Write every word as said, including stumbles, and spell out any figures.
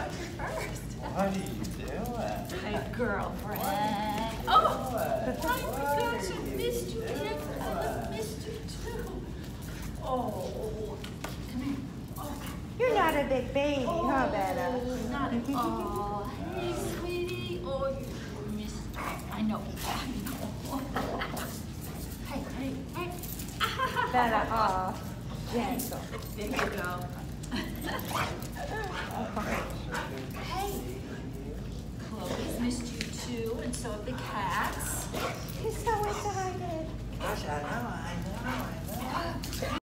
got here first. What are you doing? My girlfriend. Oh, my gosh, I missed you, kids. I missed you too. Oh, come here. Oh. You're not a big baby, oh, huh, Betta? Not at all. Hey, sweetie. Oh, you missed. I know. I know. Hey, hey, hey. Betta, oh, gentle. There you go.